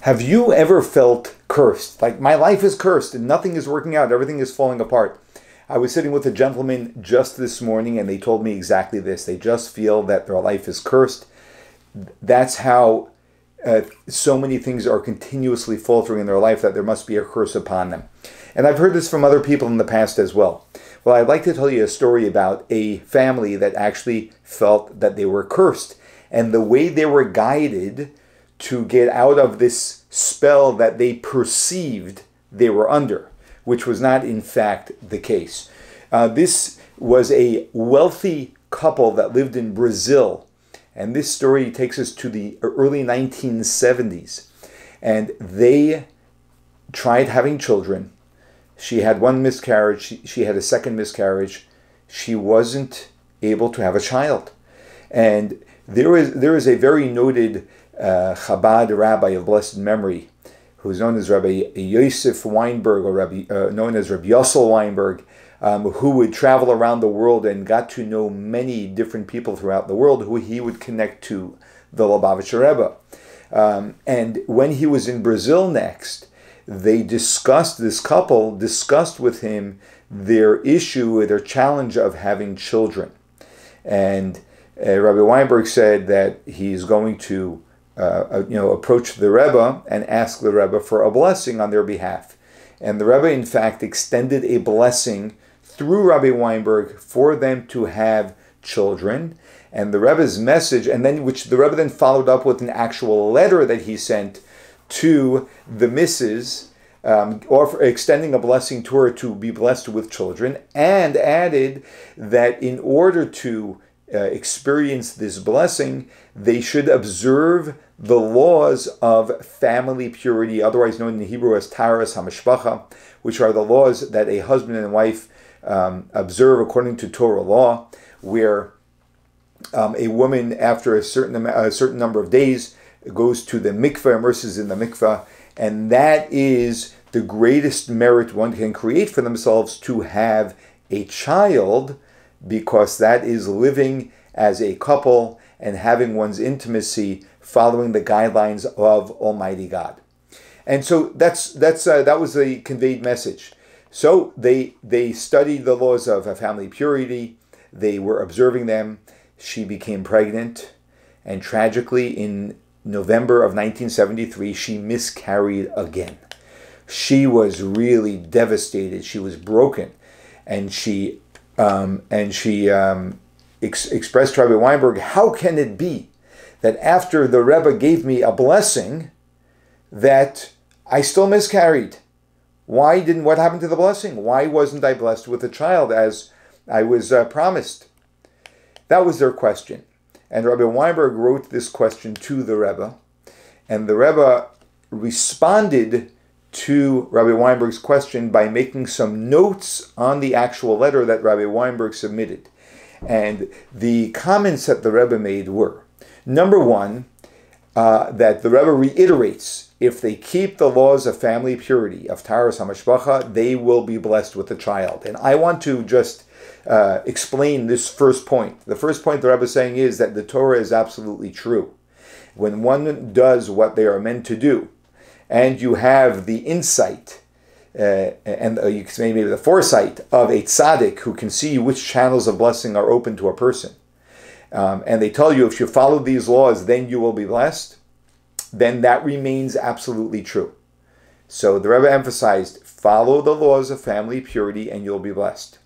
Have you ever felt cursed? Like, my life is cursed and nothing is working out. Everything is falling apart. I was sitting with a gentleman just this morning and they told me exactly this. They just feel that their life is cursed. That's how so many things are continuously faltering in their life, that there must be a curse upon them. And I've heard this from other people in the past as well. Well, I'd like to tell you a story about a family that actually felt that they were cursed. And the way they were guided to get out of this spell that they perceived they were under, which was not, in fact, the case. This was a wealthy couple that lived in Brazil. And this story takes us to the early 1970s. And they tried having children. She had one miscarriage. She had a second miscarriage. She wasn't able to have a child. And there is a very noted Chabad rabbi of blessed memory, who's known as Rabbi Yosef Weinberg, or known as Rabbi Yossel Weinberg, who would travel around the world and got to know many different people throughout the world who he would connect to the Lubavitcher Rebbe. And when he was in Brazil next, this couple discussed with him their issue, their challenge of having children. And Rabbi Weinberg said that he's going to approach the Rebbe and ask the Rebbe for a blessing on their behalf. And the Rebbe, in fact, extended a blessing through Rabbi Weinberg for them to have children. And the Rebbe's message, which the Rebbe then followed up with an actual letter that he sent to the missus, extending a blessing to her to be blessed with children, and added that in order to experience this blessing, they should observe the laws of family purity, otherwise known in Hebrew as Taharat HaMishpacha, which are the laws that a husband and wife observe according to Torah law, where a woman, after a certain number of days, goes to the mikveh, immerses in the mikveh, and that is the greatest merit one can create for themselves, to have a child, because that is living as a couple and having one's intimacy following the guidelines of Almighty God. And so that was the conveyed message. So they studied the laws of family purity. They were observing them. She became pregnant, and tragically, in November of 1973, she miscarried again. She was really devastated. She was broken, and she expressed to Rabbi Weinberg, how can it be that after the Rebbe gave me a blessing, that I still miscarried? What happened to the blessing? Why wasn't I blessed with a child as I was promised? That was their question. And Rabbi Weinberg wrote this question to the Rebbe, and the Rebbe responded to Rabbi Weinberg's question by making some notes on the actual letter that Rabbi Weinberg submitted. And the comments that the Rebbe made were, number one, that the Rebbe reiterates, if they keep the laws of family purity, of Taharat HaMishpacha, they will be blessed with a child. And I want to just explain this first point. The first point the Rebbe is saying is that the Torah is absolutely true. When one does what they are meant to do, and you have the insight and you can say maybe the foresight of a tzaddik who can see which channels of blessing are open to a person, and they tell you if you follow these laws, then you will be blessed, then that remains absolutely true. So the Rebbe emphasized, follow the laws of family purity and you'll be blessed.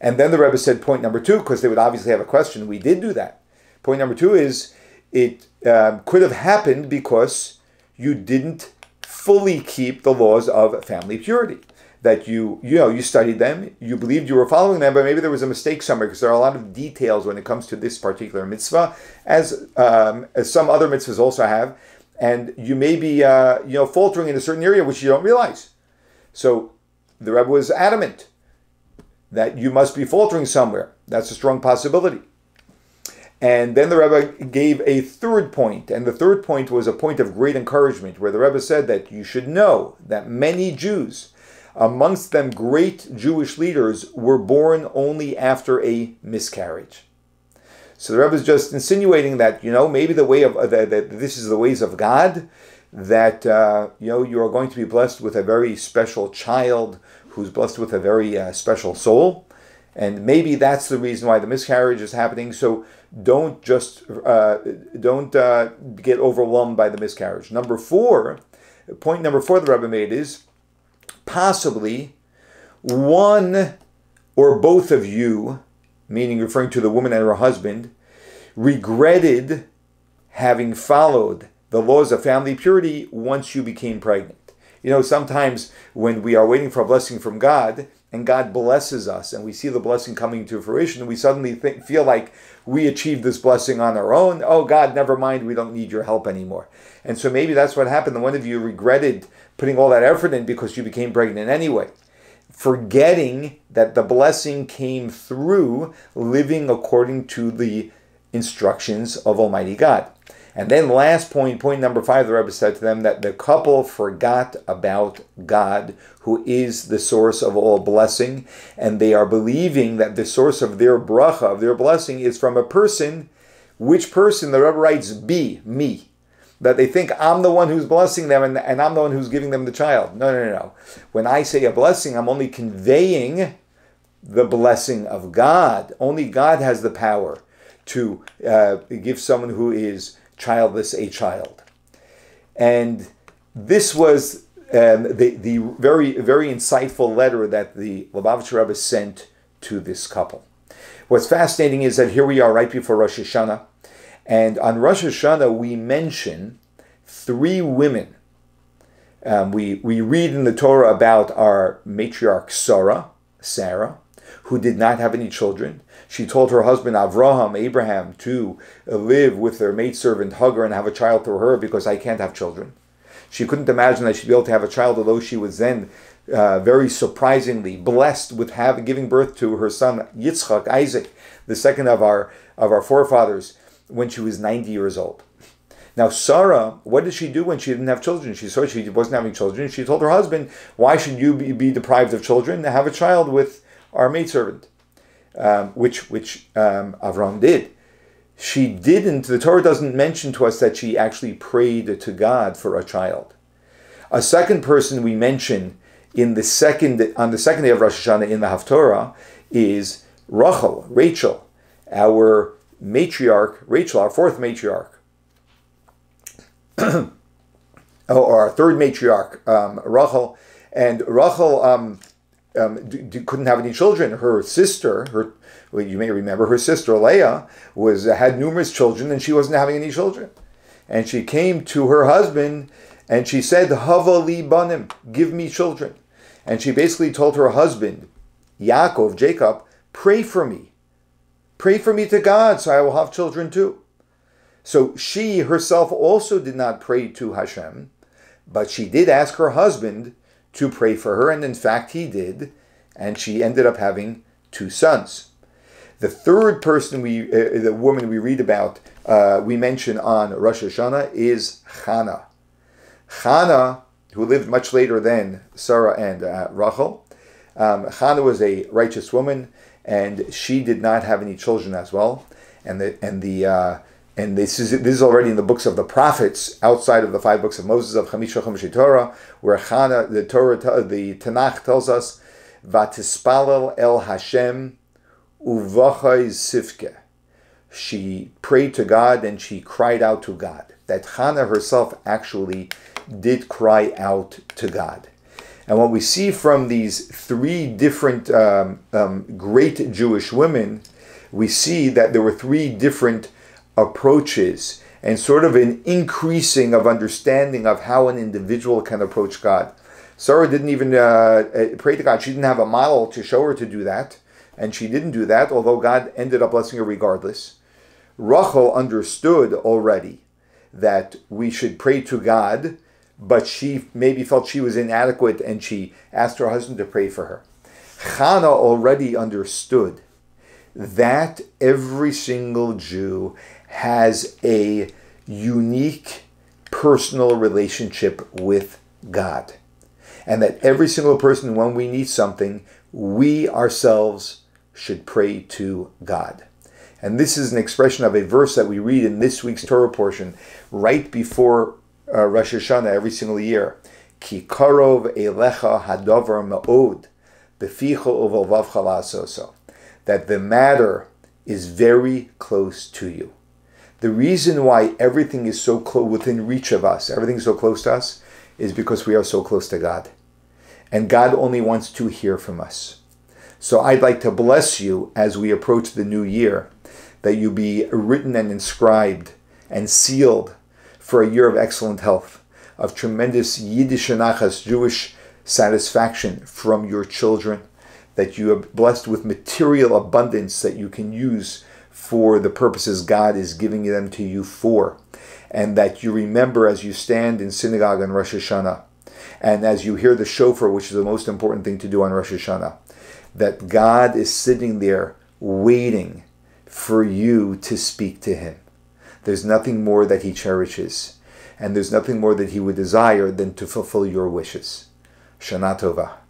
And then the Rebbe said point number two, because they would obviously have a question, we did do that. Point number two is, it could have happened because you didn't fully keep the laws of family purity, that you studied them, you believed you were following them, but maybe there was a mistake somewhere, because there are a lot of details when it comes to this particular mitzvah, as some other mitzvahs also have, and you may be faltering in a certain area which you don't realize. So the Rebbe was adamant that you must be faltering somewhere. That's a strong possibility. And then the Rebbe gave a third point, and the third point was a point of great encouragement, where the Rebbe said that you should know that many Jews, amongst them great Jewish leaders, were born only after a miscarriage. So the Rebbe is just insinuating that, maybe the way of this is the ways of God, that you are going to be blessed with a very special child who's blessed with a very special soul. And maybe that's the reason why the miscarriage is happening. So don't just get overwhelmed by the miscarriage. Point number four the Rebbe made is possibly one or both of you, meaning referring to the woman and her husband, regretted having followed the laws of family purity once you became pregnant. You know, sometimes when we are waiting for a blessing from God, and God blesses us, and we see the blessing coming to fruition, and we suddenly feel like we achieved this blessing on our own. Oh, God, never mind, we don't need your help anymore. And so maybe that's what happened. One of you regretted putting all that effort in because you became pregnant anyway, forgetting that the blessing came through living according to the instructions of Almighty God. And then last point, point number five, the Rebbe said to them that the couple forgot about God, who is the source of all blessing, and they are believing that the source of their bracha, of their blessing, is from a person. Which person? The Rebbe writes, me. That they think I'm the one who's blessing them and I'm the one who's giving them the child. No, no, no, no. When I say a blessing, I'm only conveying the blessing of God. Only God has the power to give someone who is childless a child. And this was the very, very insightful letter that the Lubavitcher Rebbe sent to this couple. What's fascinating is that here we are right before Rosh Hashanah, and on Rosh Hashanah we mention three women. We read in the Torah about our matriarch Sarah, who did not have any children. She told her husband Abraham, to live with their maidservant Hagar and have a child through her because I can't have children. She couldn't imagine that she'd be able to have a child, although she was then very surprisingly blessed with giving birth to her son Yitzchak, Isaac, the second of our forefathers, when she was 90 years old. Now Sarah, what did she do when she didn't have children? She saw she wasn't having children. She told her husband, why should you be deprived of children and have a child with our maidservant, which Avraham did. She didn't, the Torah doesn't mention to us that she actually prayed to God for a child. A second person we mention on the second day of Rosh Hashanah in the Haftorah is Rachel, our matriarch, our fourth matriarch, or our third matriarch, Rachel. And Rachel couldn't have any children. Her sister, you may remember, her sister Leah had numerous children, and she wasn't having any children. And she came to her husband, and she said, "Hava li banim, give me children." And she basically told her husband, Jacob, pray for me to God, so I will have children too. So she herself also did not pray to Hashem, but she did ask her husband to pray for her, and in fact he did, and she ended up having two sons. The third person the woman we read about, we mention on Rosh Hashanah, is Hannah. Hannah, who lived much later than Sarah and Rachel. Hannah was a righteous woman, and she did not have any children as well. And this is already in the books of the prophets, outside of the 5 books of Moses, of Hamish HaChem Shei Torah, where the Tanakh tells us, Vatispalal El Hashem uva'chaiz sivke. She prayed to God and she cried out to God. That Hannah herself actually did cry out to God. And what we see from these three different great Jewish women, we see that there were three different approaches and sort of an increasing of understanding of how an individual can approach God. Sarah didn't even pray to God. She didn't have a model to show her to do that, and she didn't do that, although God ended up blessing her regardless. Rachel understood already that we should pray to God, but she maybe felt she was inadequate, and she asked her husband to pray for her. Hannah already understood that every single Jew has a unique personal relationship with God. And that every single person, when we need something, we ourselves should pray to God. And this is an expression of a verse that we read in this week's Torah portion, right before Rosh Hashanah every single year. Ki karov elecha hadavar me'od beficha uvolvavcha la'asoso. That the matter is very close to you. The reason why everything is so close within reach of us, everything is so close to us, is because we are so close to God. And God only wants to hear from us. So I'd like to bless you as we approach the new year, that you be written and inscribed and sealed for a year of excellent health, of tremendous Yiddishe Nachas, Jewish satisfaction from your children, that you are blessed with material abundance that you can use for the purposes God is giving them to you for, and that you remember as you stand in synagogue on Rosh Hashanah, and as you hear the shofar, which is the most important thing to do on Rosh Hashanah, that God is sitting there waiting for you to speak to Him. There's nothing more that He cherishes, and there's nothing more that He would desire than to fulfill your wishes. Shana tova.